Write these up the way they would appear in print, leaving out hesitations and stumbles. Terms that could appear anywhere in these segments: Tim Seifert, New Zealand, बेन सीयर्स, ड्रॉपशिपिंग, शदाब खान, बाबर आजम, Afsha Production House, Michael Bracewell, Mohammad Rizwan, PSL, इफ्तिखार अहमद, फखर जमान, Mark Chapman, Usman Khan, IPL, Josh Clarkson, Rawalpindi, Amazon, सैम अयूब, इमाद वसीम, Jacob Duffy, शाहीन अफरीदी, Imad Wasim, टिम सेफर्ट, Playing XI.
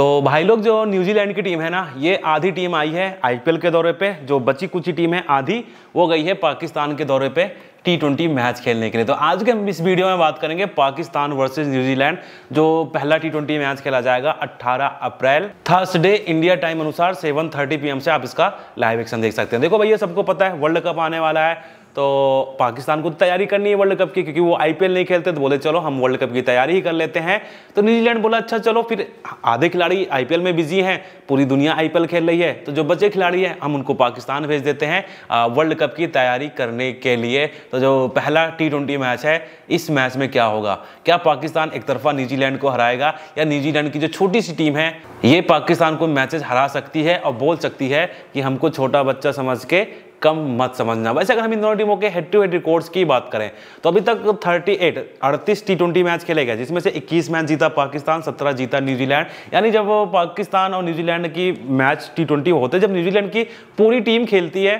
तो भाई लोग जो न्यूजीलैंड की टीम है ना, ये आधी टीम आई है आईपीएल के दौरे पे, जो बची कुछ ही टीम है आधी वो गई है पाकिस्तान के दौरे पे T20 मैच खेलने के लिए। तो आज के हम इस वीडियो में बात करेंगे पाकिस्तान वर्सेस न्यूजीलैंड, जो पहला T20 मैच खेला जाएगा 18 अप्रैल थर्सडे इंडिया टाइम अनुसार 7:30 PM से आप इसका लाइव एक्शन देख सकते हैं। देखो भैया, सबको पता है वर्ल्ड कप आने वाला है, तो पाकिस्तान को तैयारी करनी है वर्ल्ड कप की, क्योंकि वो आईपीएल नहीं खेलते, तो बोले चलो हम वर्ल्ड कप की तैयारी ही कर लेते हैं। तो न्यूजीलैंड बोला अच्छा चलो, फिर आधे खिलाड़ी आईपीएल में बिजी हैं, पूरी दुनिया आईपीएल खेल रही है, तो जो बचे खिलाड़ी हैं हम उनको पाकिस्तान भेज देते हैं वर्ल्ड कप की तैयारी करने के लिए। तो जो पहला T20 मैच है, इस मैच में क्या होगा, क्या पाकिस्तान एक तरफा न्यूजीलैंड को हराएगा, या न्यूजीलैंड की जो छोटी सी टीम है ये पाकिस्तान को मैचेज हरा सकती है और बोल सकती है कि हमको छोटा बच्चा समझ के कम मत समझना। वैसे अगर हम इन दोनों टीमों के हेड टू हेड रिकॉर्ड्स की बात करें तो अभी तक 38 T20 मैच खेले गए, जिसमें से 21 मैच जीता पाकिस्तान, 17 जीता न्यूजीलैंड। यानी जब पाकिस्तान और न्यूजीलैंड की मैच T20 होते, जब न्यूजीलैंड की पूरी टीम खेलती है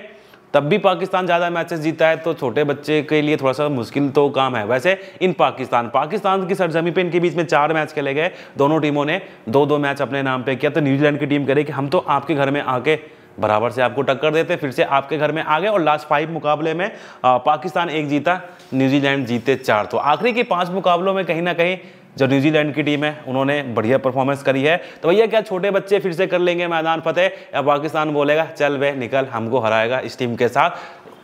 तब भी पाकिस्तान ज़्यादा मैचेस जीता है, तो छोटे बच्चे के लिए थोड़ा सा मुश्किल तो काम है। वैसे इन पाकिस्तान की सरजमी पे इनके बीच में 4 मैच खेले गए, दोनों टीमों ने 2-2 मैच अपने नाम पे किया। तो न्यूजीलैंड की टीम करे कि हम तो आपके घर में आके बराबर से आपको टक्कर देते, फिर से आपके घर में आ गए, और लास्ट 5 मुकाबले में पाकिस्तान 1 जीता, न्यूजीलैंड जीते 4। तो आखिरी के 5 मुकाबलों में कहीं ना कहीं जो न्यूजीलैंड की टीम है उन्होंने बढ़िया परफॉर्मेंस करी है। तो भैया क्या छोटे बच्चे फिर से कर लेंगे मैदान फतेह, या पाकिस्तान बोलेगा चल बे निकल, हमको हराएगा इस टीम के साथ?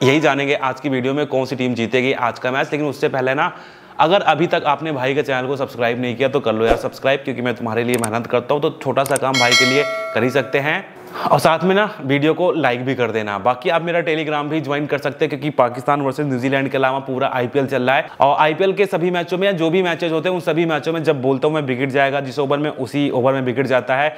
यही जानेंगे आज की वीडियो में, कौन सी टीम जीतेगी आज का मैच। लेकिन उससे पहले ना, अगर अभी तक आपने भाई के चैनल को सब्सक्राइब नहीं किया तो कर लो यार सब्सक्राइब, क्योंकि मैं तुम्हारे लिए मेहनत करता हूँ, तो छोटा सा काम भाई के लिए कर ही सकते हैं। और साथ में ना वीडियो को लाइक भी कर देना। बाकी आप मेरा टेलीग्राम भी ज्वाइन कर सकते हैं, क्योंकि पाकिस्तान वर्सेस न्यूजीलैंड के अलावा पूरा आईपीएल चल रहा है, और आईपीएल के सभी मैचों में, या जो भी मैचेज होते हैं उन सभी मैचों में जब बोलता हूँ मैं विकेट जाएगा, जिस ओवर में उसी ओवर में विकेट जाता है।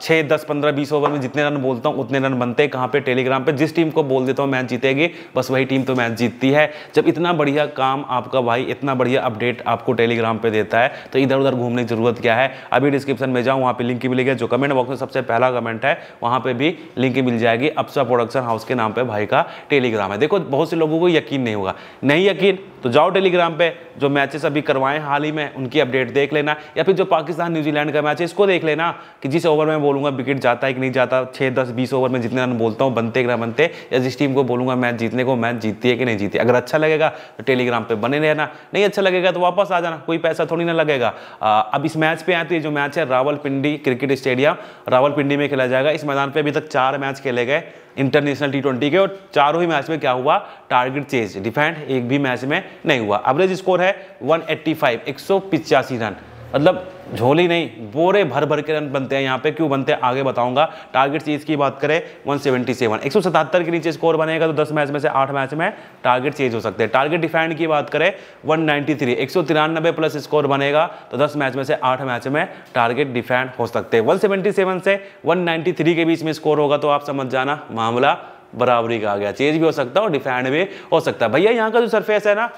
6, 10, 15, 20 ओवर में जितने रन बोलता हूँ उतने रन बनते हैं। कहाँ पे? टेलीग्राम पे। जिस टीम को बोल देता हूँ मैच जीतेगी, बस वही टीम तो मैच जीतती है। जब इतना बढ़िया काम आपका भाई, इतना बढ़िया अपडेट आपको टेलीग्राम पे देता है, तो इधर उधर घूमने की जरूरत क्या है। अभी डिस्क्रिप्शन में जाऊँ, वहाँ पे लिंक मिलेगा, जो कमेंट बॉक्स में सबसे पहला कमेंट है वहाँ पे भी लिंक मिल जाएगी। अफशा प्रोडक्शन हाउस के नाम पे भाई का टेलीग्राम है। देखो बहुत से लोगों को यकीन नहीं होगा, नहीं यकीन तो जाओ टेलीग्राम पे, जो मैचेस अभी करवाएं हाल ही में उनकी अपडेट देख लेना, या फिर जो पाकिस्तान न्यूजीलैंड का मैच है इसको देख लेना, कि जिस ओवर में बोलूँगा विकेट जाता है कि नहीं जाता, 6, 10, 20 ओवर में जितने रन बोलता हूँ बनते कि ना बनते, या जिस टीम को बोलूँगा मैच जीतने को मैच जीतती है कि नहीं जीती। अगर अच्छा लगेगा तो टेलीग्राम पर बने रहना, नहीं अच्छा लगेगा तो वापस आ जाना, कोई पैसा थोड़ी ना लगेगा। अब इस मैच पर आती है, जो मैच है रावलपिंडी क्रिकेट स्टेडियम रावलपिंडी में खेला जाएगा। इस मैदान पर अभी तक 4 मैच खेले गए इंटरनेशनल T20 के, और चारों ही मैच में क्या हुआ, टारगेट चेज, डिफेंड एक भी मैच में नहीं हुआ। एवरेज स्कोर है 185, 185 रन, मतलब झोली नहीं बोरे भर भर के रन बनते हैं यहाँ पे। क्यों बनते हैं आगे बताऊंगा। टारगेट चेज की बात करें 177, 177 के नीचे स्कोर बनेगा तो 10 मैच में से 8 मैच में टारगेट चेज हो सकते हैं। टारगेट डिफेंड की बात करें 193, 193 प्लस स्कोर बनेगा तो 10 मैच में से 8 मैच में टारगेट डिफेंड हो सकते हैं। 177 से 193 के बीच में स्कोर होगा तो आप समझ जाना मामला बराबरी का आ गया, चेज भी हो सकता है और डिफेंड भी हो सकता है। भैया यहाँ का जो सरफेस है ना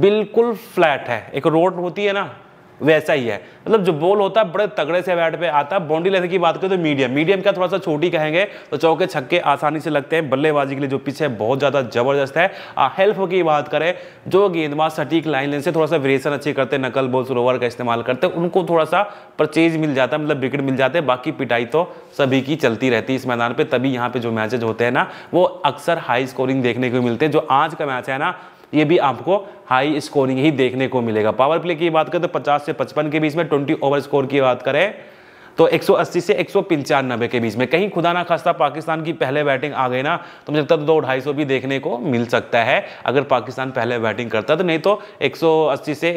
बिल्कुल फ्लैट है, एक रोड होती है ना वैसा ही है, मतलब जो बॉल होता है बड़े तगड़े से बैट पे आता है। बाउंड्री लेंथ की बात करें तो मीडियम क्या थोड़ा सा छोटी कहेंगे, तो चौके छक्के आसानी से लगते हैं। बल्लेबाजी के लिए जो पिच है बहुत ज़्यादा जबरदस्त है। हेल्प की बात करें, जो गेंदबाज सटीक लाइन लेंथ से थोड़ा सा वेरिएशन अच्छे करते हैं, नकल बॉल स्लोवर का इस्तेमाल करते हैं, उनको थोड़ा सा परचेज मिल जाता है, मतलब विकेट मिल जाते हैं। बाकी पिटाई तो सभी की चलती रहती है इस मैदान पर, तभी यहाँ पर जो मैचेज होते हैं ना वो अक्सर हाई स्कोरिंग देखने को मिलते हैं। जो आज का मैच है ना ये भी आपको हाई स्कोरिंग ही देखने को मिलेगा। पावर प्ले की बात करें तो 50 से 55 के बीच में, 20 ओवर स्कोर की बात करें तो 180 से 195 के बीच में। कहीं खुदा ना खास्ता पाकिस्तान की पहले बैटिंग आ गई ना तो मुझे लगता है 200-250 भी देखने को मिल सकता है, अगर पाकिस्तान पहले बैटिंग करता है तो। नहीं तो 180 से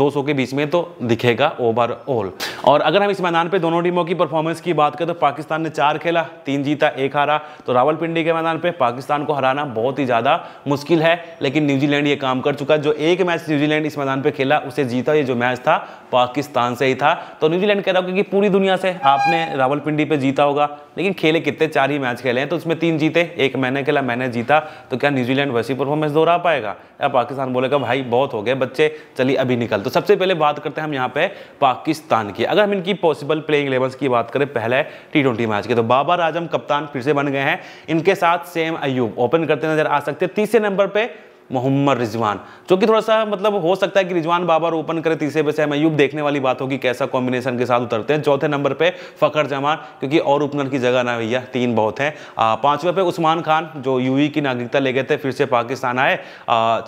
200 के बीच में तो दिखेगा ओवरऑल। और अगर हम इस मैदान पे दोनों टीमों की परफॉर्मेंस की बात करें तो पाकिस्तान ने 4 खेला, 3 जीता 1 हारा, तो रावलपिंडी के मैदान पर पाकिस्तान को हराना बहुत ही ज़्यादा मुश्किल है। लेकिन न्यूजीलैंड ये काम कर चुका है, जो 1 मैच न्यूजीलैंड इस मैदान पर खेला उसे जीता, ये जो मैच था पाकिस्तान से ही था। तो न्यूजीलैंड कह रहा हूँ कि पूरी दुनिया से आपने रावलपिंडी पे जीता होगा, लेकिन खेले कितने, 4 ही मैच खेले हैं, तो उसमें 3 जीते, 1 मैंने खेला मैंने जीता। तो क्या न्यूजीलैंड वैसी परफॉर्मेंस दोहरा पाएगा, या पाकिस्तान बोलेगा भाई बहुत हो गए बच्चे चलिए अभी निकल। तो सबसे पहले बात करते हैं हम यहाँ पे पाकिस्तान की। अगर हम इनकी पॉसिबल प्लेइंग इलेवंस की बात करें पहले T20 मैच के, तो बाबर आजम कप्तान फिर से बन गए हैं, इनके साथ सेम अयूब ओपन करते नजर आ सकते हैं। तीसरे नंबर पर मोहम्मद रिजवान, जो कि थोड़ा सा मतलब हो सकता है कि रिजवान बाबर ओपन करे तीसरे पे सैम अयूब, देखने वाली बात होगी कैसा कॉम्बिनेशन के साथ उतरते हैं। चौथे नंबर पे फखर जमान, क्योंकि और ओपनर की जगह ना भैया, तीन बहुत हैं। पांचवें पे उस्मान खान जो यूएई की नागरिकता ले गए थे, फिर से पाकिस्तान आए।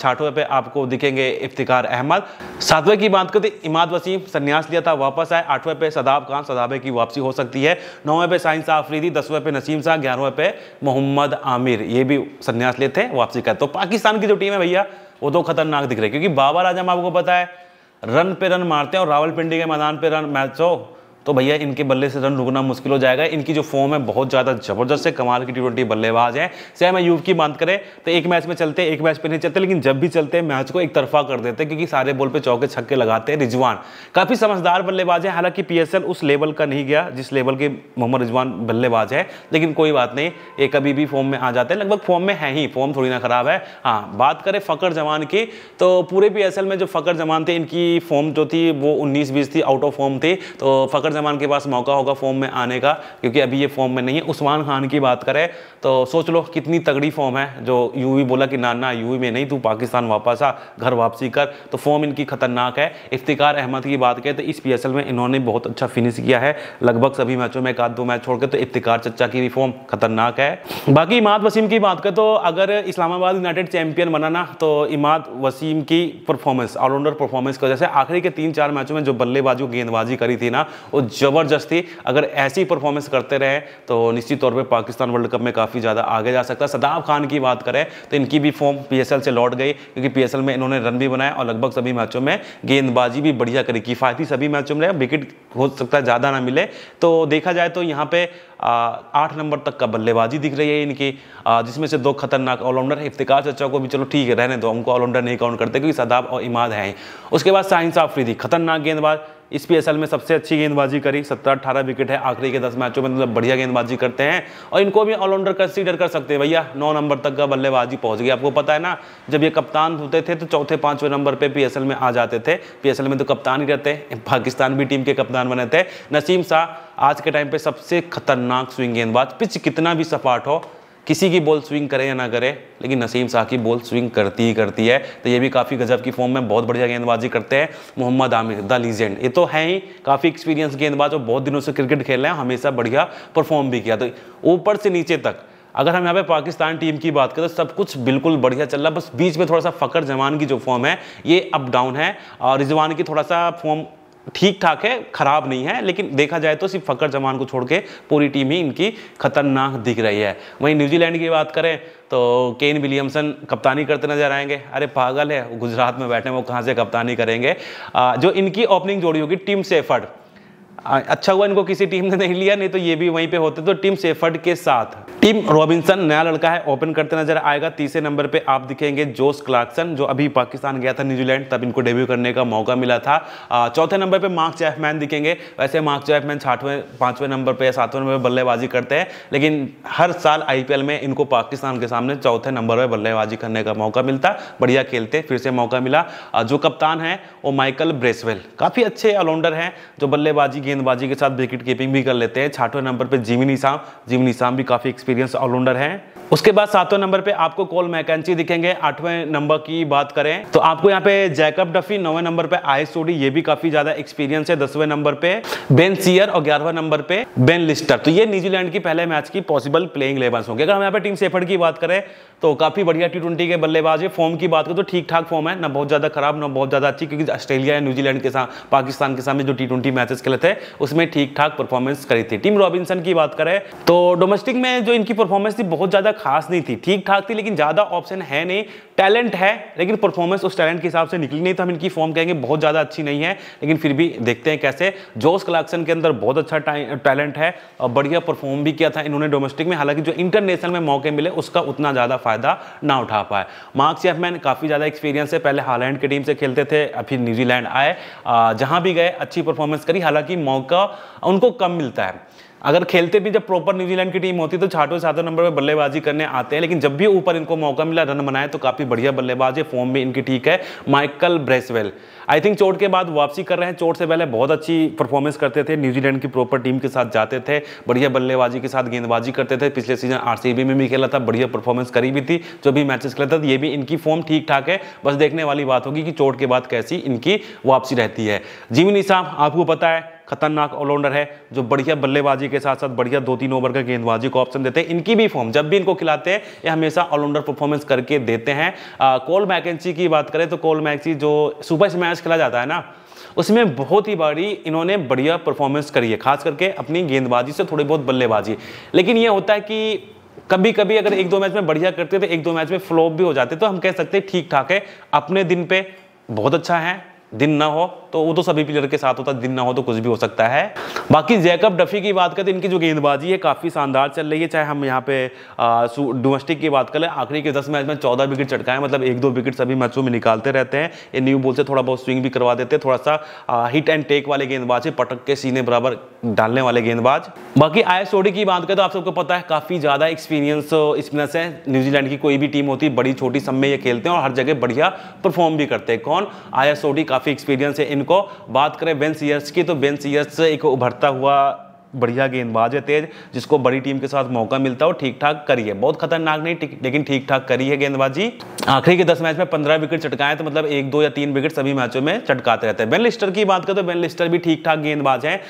छठवें पे आपको दिखेंगे इफ्तिखार अहमद। सातवें की बात करते इमाद वसीम, संन्यास लिया था वापस आए। आठवें पे शदाब खान, शदाबे की वापसी हो सकती है। नौवें पे शाहीन अफरीदी, दसवें पे नसीम शाह, ग्यारहवें पे मोहम्मद आमिर, ये भी संन्यास लिए थे वापसी का। तो पाकिस्तान की जो टीम है भैया वो तो खतरनाक दिख रही है, क्योंकि बाबर आजम आपको पता है रन पे रन मारते हैं और रावलपिंडी के मैदान पे रन मैच हो तो भैया इनके बल्ले से रन रुकना मुश्किल हो जाएगा। इनकी जो फॉर्म है बहुत ज़्यादा जबरदस्त है, कमाल की T20 बल्लेबाज है। सैम अयूब की बात करें तो एक मैच में चलते, एक मैच पे नहीं चलते, लेकिन जब भी चलते हैं मैच को एक तरफा कर देते हैं, क्योंकि सारे बॉल पे चौके छक्के लगाते हैं। रिजवान काफ़ी समझदार बल्लेबाज है, हालांकि PSL उस लेवल का नहीं गया जिस लेवल के मोहम्मद रिजवान बल्लेबाज है, लेकिन कोई बात नहीं, ये कभी भी फॉर्म में आ जाते हैं, लगभग फॉर्म में है ही, फॉर्म थोड़ी ना खराब है। हाँ, बात करें फ़खर जमान की तो पूरे PSL में जो फ़खर जमान थे इनकी फॉर्म जो थी वो 19-20 थी, आउट ऑफ फॉर्म थी, तो फ़खर जमान के पास मौका होगा फॉर्म में आने का, क्योंकि अभी ये फॉर्म में नहीं है। उस्मान खान की बात करें तो सोच लो कितनी तगड़ी फॉर्म है, जो यूवी बोला कि नाना यूवी में नहीं, तू पाकिस्तान वापस आ, घर वापसी कर, तो फॉर्म इनकी खतरनाक है। इफ्तिखार अहमद की बात करें तो इस PSL में इन्होंने बहुत अच्छा फिनिश किया है, लगभग सभी मैचों में एक आध दो मैच छोड़कर, तो इफ्तिखार चच्चा की भी फॉर्म खतरनाक है। बाकी इमाद वसीम की बात करें तो अगर इस्लामाबाद यूनाइटेड चैंपियन बनाना तो इमाद वसीम की परफॉर्मेंस, ऑलराउंडर परफॉर्मेंस की वजह से आखिरी के 3-4 मैचों में जो बल्लेबाजी गेंदबाजी करी थी ना वो जबरदस्ती, अगर ऐसी परफॉर्मेंस करते रहे तो निश्चित तौर पे पाकिस्तान वर्ल्ड कप में काफ़ी ज़्यादा आगे जा सकता है। शदाब खान की बात करें तो इनकी भी फॉर्म PSL से लौट गई, क्योंकि PSL में इन्होंने रन भी बनाए और लगभग सभी मैचों में गेंदबाजी भी बढ़िया करी, किफ़ायती सभी मैचों में, विकेट हो सकता है ज़्यादा ना मिले। तो देखा जाए तो यहाँ पे 8 नंबर तक का बल्लेबाजी दिख रही है इनकी, जिसमें से दो खतरनाक ऑलराउंडर, इफ्तिखार चच्चा को भी चलो ठीक है रहने दो, उनको ऑलराउंडर नहीं काउंट करते क्योंकि शदाब और इमाद हैं। उसके बाद शाहीन अफरीदी, खतरनाक गेंदबाज, इस PSL में सबसे अच्छी गेंदबाजी करी, 17-18 विकेट है आखिरी के 10 मैचों में, मतलब बढ़िया गेंदबाजी करते हैं और इनको भी ऑलराउंडर कंसीडर कर सकते हैं भैया। 9 नंबर तक का बल्लेबाजी पहुंच गई, आपको पता है ना जब ये कप्तान होते थे तो 4-5वें नंबर पे PSL में आ जाते थे, PSL में तो कप्तान ही रहते हैं, पाकिस्तान भी टीम के कप्तान बने थे। नसीम शाह आज के टाइम पर सबसे खतरनाक स्विंग गेंदबाज, पिच कितना भी सपाट हो, किसी की बॉल स्विंग करे या ना करे, लेकिन नसीम शाह की बॉल स्विंग करती ही करती है, तो ये भी काफ़ी गजब की फॉर्म में बहुत बढ़िया गेंदबाजी करते हैं। मोहम्मद आमिर द लीजेंड, ये तो है ही काफ़ी एक्सपीरियंस गेंदबाज और बहुत दिनों से क्रिकेट खेल रहे हैं, हमेशा बढ़िया परफॉर्म भी किया। तो ऊपर से नीचे तक अगर हम यहाँ पे पाकिस्तान टीम की बात करें तो सब कुछ बिल्कुल बढ़िया चल रहा है, बस बीच में थोड़ा सा फ़खर जमान की जो फॉर्म है ये अप डाउन है, और रिजवान की थोड़ा सा फॉर्म ठीक ठाक है, ख़राब नहीं है, लेकिन देखा जाए तो सिर्फ फ़खर जमान को छोड़ के पूरी टीम ही इनकी खतरनाक दिख रही है। वहीं न्यूजीलैंड की बात करें तो केन विलियमसन कप्तानी करते नजर आएंगे, अरे पागल है, गुजरात में बैठे हैं, वो कहाँ से कप्तानी करेंगे। जो इनकी ओपनिंग जोड़ी होगी टिम सेफर्ट, अच्छा हुआ इनको किसी टीम ने नहीं लिया, नहीं तो ये भी वहीं पे होते। तो टिम सेफर्ट के साथ टिम रॉबिन्सन, नया लड़का है, ओपन करते नजर आएगा। तीसरे नंबर पे आप दिखेंगे जोश क्लार्कसन, जो अभी पाकिस्तान गया था न्यूजीलैंड, तब इनको डेब्यू करने का मौका मिला था। चौथे नंबर पे मार्क चैपमैन दिखेंगे, वैसे मार्क चैपमैन 6वें, 5वें नंबर पर या 7वें नंबर पर बल्लेबाजी करते हैं, लेकिन हर साल IPL में इनको पाकिस्तान के सामने 4थे नंबर पर बल्लेबाजी करने का मौका मिलता, बढ़िया खेलते, फिर से मौका मिला। जो कप्तान है वो माइकल ब्रेसवेल, काफ़ी अच्छे ऑलराउंडर हैं जो बल्लेबाजी गेंदबाजी के साथ विकेट कीपिंग भी कर लेते हैं। 8वें नंबर पे जिमी नीशाम भी काफी एक्सपीरियंस ऑलराउंडर हैं। उसके बाद 7वें नंबर पे आपको कोल मैकेंची दिखेंगे। 8वें नंबर की बात करें तो आपको यहाँ पे जैकब डफी, 9वें नंबर पे आइसोडी, ये भी काफी ज्यादा एक्सपीरियंस है। 10वें नंबर पे बेन सीयर और 11वें नंबर पे बेन लिस्टर। तो ये न्यूजीलैंड की पहले मैच की पॉसिबल प्लेइंग 11 होंगे। अगर हम यहाँ पे टीम सेफर्ट की बात करें तो काफी बढ़िया T20 के बल्लेबाज है, फॉर्म की बात करें तो ठीक ठाक फॉर्म है, ना बहुत ज्यादा खराब ना बहुत ज्यादा अच्छी, क्योंकि ऑस्ट्रेलिया या न्यूजीलैंड के साथ पाकिस्तान के सामने जो T20 मैचेस खेले थे उसमें ठीक ठाक परफॉर्मेंस करी थी। टिम रॉबिन्सन की बात करें तो डोमेस्टिक में जो इनकी परफॉर्मेंस थी बहुत ज्यादा खास नहीं थी, ठीक ठाक थी, लेकिन ज्यादा ऑप्शन है नहीं, टैलेंट है लेकिन परफॉर्मेंस उस टैलेंट के हिसाब से निकली नहीं, तो हम इनकी फॉर्म कहेंगे बहुत ज्यादा अच्छी नहीं है, लेकिन फिर भी देखते हैं कैसे। जोश क्लार्कसन के अंदर बहुत अच्छा टैलेंट है और बढ़िया परफॉर्म भी किया था इन्होंने डोमेस्टिक में, हालांकि जो इंटरनेशनल में मौके मिले उसका उतना ज्यादा फायदा ना उठा पाए। मार्क चैपमैन काफी ज्यादा एक्सपीरियंस है, पहले हॉलैंड की टीम से खेलते थे, फिर न्यूजीलैंड आए, जहां भी गए अच्छी परफॉर्मेंस करी, हालांकि मौका उनको कम मिलता है। अगर खेलते भी जब प्रॉपर न्यूजीलैंड की टीम होती तो छठों नंबर पर बल्लेबाजी करने आते हैं, लेकिन जब भी ऊपर इनको मौका मिला रन बनाए तो काफ़ी बढ़िया बल्लेबाज है, फॉर्म भी इनकी ठीक है। माइकल ब्रेसवेल आई थिंक चोट के बाद वापसी कर रहे हैं, चोट से पहले बहुत अच्छी परफॉर्मेंस करते थे, न्यूजीलैंड की प्रॉपर टीम के साथ जाते थे, बढ़िया बल्लेबाजी के साथ गेंदबाजी करते थे। पिछले सीजन आरसीबी में भी खेला था, बढ़िया परफॉर्मेंस करी भी थी, जो भी मैचेस खेला था, ये भी इनकी फॉर्म ठीक ठाक है। बस देखने वाली बात होगी कि चोट के बाद कैसी इनकी वापसी रहती है। जिमी नीशाम आपको पता है खतरनाक ऑलराउंडर है, जो बढ़िया बल्लेबाजी के साथ साथ बढ़िया 2-3 ओवर का गेंदबाजी को ऑप्शन देते हैं। इनकी भी फॉर्म जब भी इनको खिलाते हैं ये हमेशा ऑलराउंडर परफॉर्मेंस करके देते हैं। कोल मैकेंची की बात करें तो कोल मैकेंची जो सुपर स्मैश खेला जाता है ना, उसमें बहुत ही बड़ी इन्होंने बढ़िया परफॉर्मेंस करी है, खास करके अपनी गेंदबाजी से थोड़ी बहुत बल्लेबाजी। लेकिन ये होता है कि कभी कभी अगर 1-2 मैच में बढ़िया करते तो 1-2 मैच में फ्लॉप भी हो जाते, तो हम कह सकते हैं ठीक ठाक है। अपने दिन पे बहुत अच्छा है, दिन ना हो तो वो तो सभी प्लेयर के साथ होता है, दिन ना हो तो कुछ भी हो सकता है। बाकी जैकब डफी की बात करें, इनकी जो गेंदबाजी है काफ़ी शानदार चल रही है, चाहे हम यहाँ पे डोमेस्टिक की बात करें, आखिरी के 10 मैच में 14 विकेट चटकाए, मतलब 1-2 विकेट सभी मैचों में निकालते रहते हैं। ये न्यू बॉल से थोड़ा बहुत स्विंग भी करवा देते हैं, थोड़ा सा हिट एंड टेक वाले गेंदबाज है, पटक के सीने बराबर डालने वाले गेंदबाज। बाकी आईएसओडी की बात करें तो आप सबको पता है काफ़ी ज़्यादा एक्सपीरियंस स्पिनर्स है, न्यूजीलैंड की कोई भी टीम होती है बड़ी छोटी सब में ये खेलते हैं और हर जगह बढ़िया परफॉर्म भी करते हैं। कौन? आईएसओडी, काफ़ी एक्सपीरियंस है। को बात करें बेन सीयर्स की तो बेन सीयर्स एक उभरता हुआ बढ़िया गेंदबाज है, तेज, जिसको बड़ी टीम के साथ मौका मिलता हो, ठीक ठाक करी है, बहुत खतरनाक नहीं लेकिन ठीक ठाक करी है गेंदबाजी। आखिरी के 10 मैच में 15 विकेट चटकाए, तो मतलब 1-2 या 3 विकेट सभी मैचों में चटकाते रहते हैं। बेन लिस्टर की बात करें तो बेन लिस्टर भी ठीक ठाक गेंदबाज है,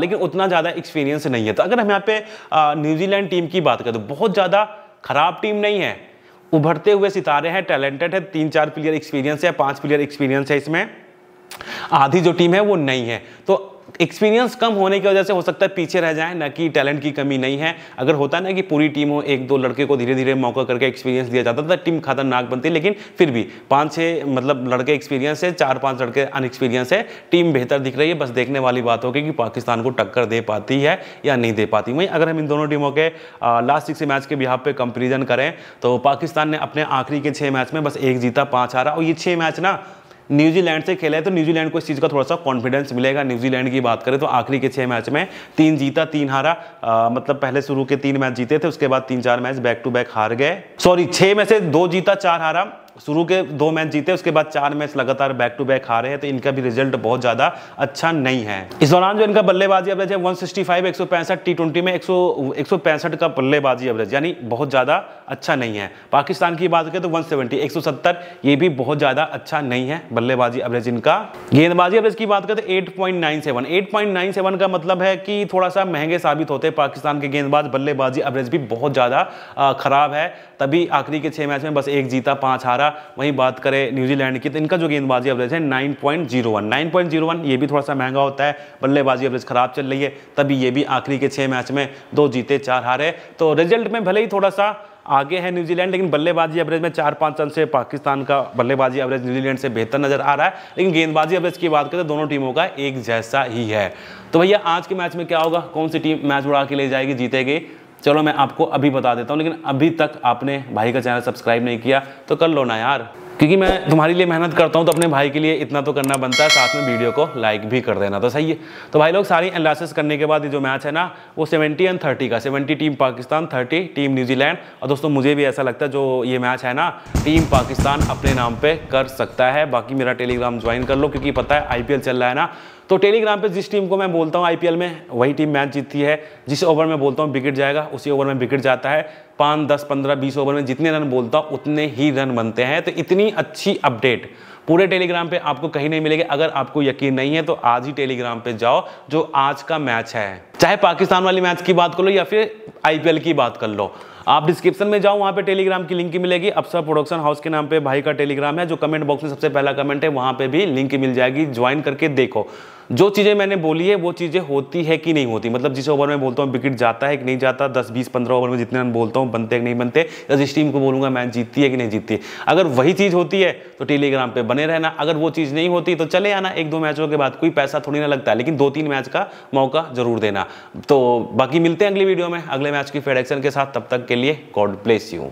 लेकिन उतना ज़्यादा एक्सपीरियंस नहीं है। तो अगर हम यहाँ पे न्यूजीलैंड टीम की बात करें तो बहुत ज़्यादा खराब टीम नहीं है, उभरते हुए सितारे हैं, टैलेंटेड है, 3-4 प्लेयर एक्सपीरियंस है, 5 प्लेयर एक्सपीरियंस है, इसमें आधी जो टीम है वो नहीं है। तो एक्सपीरियंस कम होने की वजह से हो सकता है पीछे रह जाए, ना कि टैलेंट की कमी नहीं है। अगर होता ना कि पूरी टीम हो, 1-2 लड़के को धीरे धीरे मौका करके एक्सपीरियंस दिया जाता था, टीम खतरनाक बनती, लेकिन फिर भी 5-6 मतलब लड़के एक्सपीरियंस है, 4-5 लड़के अनएक्सपीरियंस है, टीम बेहतर दिख रही है। बस देखने वाली बात होगी कि पाकिस्तान को टक्कर दे पाती है या नहीं दे पाती। वहीं अगर हम इन दोनों टीमों के लास्ट 6 मैच के बिहाफ पे कंपेरिजन करें तो पाकिस्तान ने अपने आखिरी के 6 मैच में बस 1 जीता, 5 हारा, और ये 6 मैच ना न्यूजीलैंड से खेला है, तो न्यूजीलैंड को इस चीज़ का थोड़ा सा कॉन्फिडेंस मिलेगा। न्यूजीलैंड की बात करें तो आखिरी के 6 मैच में 3 जीता 3 हारा, मतलब पहले शुरू के 3 मैच जीते थे, उसके बाद 3-4 मैच बैक टू बैक हार गए। सॉरी, 6 में से 2 जीता 4 हारा, शुरू के 2 मैच जीते, उसके बाद 4 मैच लगातार बैक टू बैक हारे हैं, तो इनका भी रिजल्ट बहुत ज़्यादा अच्छा नहीं है। इस दौरान जो इनका बल्लेबाजी एवरेज है 165, 165 T20 में 165 का बल्लेबाजी एवरेज, यानी बहुत ज़्यादा अच्छा नहीं है। पाकिस्तान की बात करें तो 170, 170, ये भी बहुत ज़्यादा अच्छा नहीं है बल्लेबाजी एवरेज इनका। गेंदबाजी एवरेज की बात करें तो 8.97, 8.97 का मतलब है कि थोड़ा सा महंगे साबित होते हैं पाकिस्तान के गेंदबाज, बल्लेबाजी एवरेज भी बहुत ज़्यादा खराब है, तभी आखिरी के 6 मैच में बस 1 जीता 5 हारा। वहीं बात करें न्यूजीलैंड की तो इनका जो गेंदबाजी एवरेज है 9.01, 9.01, ये भी थोड़ा सा महंगा होता है, बल्लेबाजी एवरेज खराब चल रही है, तभी ये भी आखिरी के 6 मैच में 2 जीते 4 हारे। तो रिजल्ट में भले ही थोड़ा सा आगे है न्यूजीलैंड, लेकिन बल्लेबाजी एवरेज में 4-5 रन से पाकिस्तान का बल्लेबाजी एवरेज न्यूजीलैंड से बेहतर नजर आ रहा है, लेकिन गेंदबाजी एवरेज की बात करें तो दोनों टीमों का एक जैसा ही है। तो भैया आज के मैच में क्या होगा, कौन सी टीम मैच उड़ा के ले जाएगी, जीतेगी, चलो मैं आपको अभी बता देता हूँ। लेकिन अभी तक आपने भाई का चैनल सब्सक्राइब नहीं किया तो कर लो ना यार, क्योंकि मैं तुम्हारे लिए मेहनत करता हूँ तो अपने भाई के लिए इतना तो करना बनता है, साथ में वीडियो को लाइक भी कर देना, तो सही है। तो भाई लोग सारी एनालिसिस करने के बाद ये जो मैच है ना वो 70-30 का, 70 टीम पाकिस्तान, 30 टीम न्यूजीलैंड। और दोस्तों मुझे भी ऐसा लगता है जो ये मैच है ना टीम पाकिस्तान अपने नाम पर कर सकता है। बाकी मेरा टेलीग्राम ज्वाइन कर लो, क्योंकि पता है IPL चल रहा है ना, तो टेलीग्राम पे जिस टीम को मैं बोलता हूँ IPL में वही टीम मैच जीतती है, जिस ओवर में बोलता हूँ विकेट जाएगा उसी ओवर में विकेट जाता है, 5, 10, 15, 20 ओवर में जितने रन बोलता हूँ उतने ही रन बनते हैं। तो इतनी अच्छी अपडेट पूरे टेलीग्राम पे आपको कहीं नहीं मिलेगी। अगर आपको यकीन नहीं है तो आज ही टेलीग्राम पे जाओ, जो आज का मैच है, चाहे पाकिस्तान वाली मैच की बात कर लो या फिर IPL की बात कर लो, आप डिस्क्रिप्शन में जाओ, वहाँ पे टेलीग्राम की लिंक मिलेगी। अफसा प्रोडक्शन हाउस के नाम पे भाई का टेलीग्राम है, जो कमेंट बॉक्स में सबसे पहला कमेंट है वहाँ पे भी लिंक मिल जाएगी, ज्वाइन करके देखो। जो चीज़ें मैंने बोली है वो चीज़ें होती है कि नहीं होती, मतलब जिस ओवर में बोलता हूँ विकेट जाता है कि नहीं जाता, 10, 20, 15 ओवर में जितने रन बोलता हूँ बनते कि नहीं बनते, या जिस टीम को बोलूँगा मैच जीतती है कि नहीं जीतती, अगर वही चीज़ होती है तो टेलीग्राम पर बने रहना। अगर वो चीज़ नहीं होती तो चले आना 1-2 मैचों के बाद, कोई पैसा थोड़ी ना लगता है, लेकिन 2-3 मैच का मौका जरूर देना। तो बाकी मिलते हैं अगली वीडियो में अगले मैच की प्रेडिक्शन के साथ, तब तक के लिए गॉड ब्लेस यू।